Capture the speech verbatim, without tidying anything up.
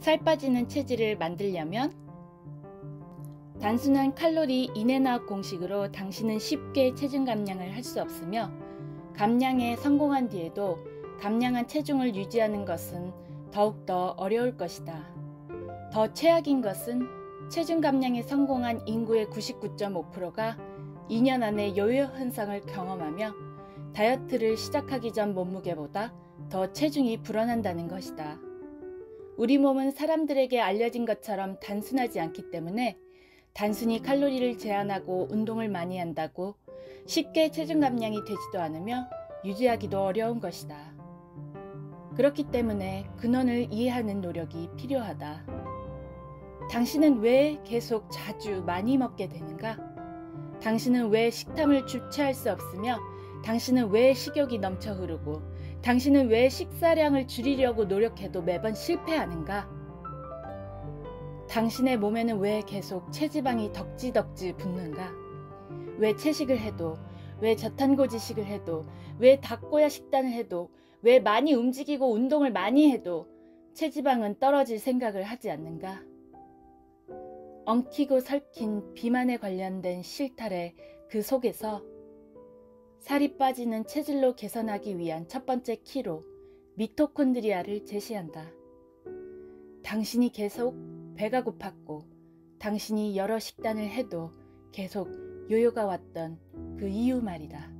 살 빠지는 체질을 만들려면 단순한 칼로리 인앤아웃 공식으로 당신은 쉽게 체중 감량을 할 수 없으며, 감량에 성공한 뒤에도 감량한 체중을 유지하는 것은 더욱더 어려울 것이다. 더 최악인 것은 체중 감량에 성공한 인구의 구십구 점 오 퍼센트가 이 년 안에 요요 현상을 경험하며 다이어트를 시작하기 전 몸무게보다 더 체중이 불어난다는 것이다. 우리 몸은 사람들에게 알려진 것처럼 단순하지 않기 때문에 단순히 칼로리를 제한하고 운동을 많이 한다고 쉽게 체중 감량이 되지도 않으며 유지하기도 어려운 것이다. 그렇기 때문에 근원을 이해하는 노력이 필요하다. 당신은 왜 계속 자주 많이 먹게 되는가? 당신은 왜 식탐을 주체할 수 없으며, 당신은 왜 식욕이 넘쳐 흐르고, 당신은 왜 식사량을 줄이려고 노력해도 매번 실패하는가? 당신의 몸에는 왜 계속 체지방이 덕지덕지 붙는가? 왜 채식을 해도, 왜 저탄고지식을 해도, 왜 닭고야 식단을 해도, 왜 많이 움직이고 운동을 많이 해도 체지방은 떨어질 생각을 하지 않는가? 엉키고 설킨 비만에 관련된 실타래 그 속에서 살이 빠지는 체질로 개선하기 위한 첫 번째 키로 미토콘드리아를 제시한다. 당신이 계속 배가 고팠고 당신이 여러 식단을 해도 계속 요요가 왔던 그 이유 말이다.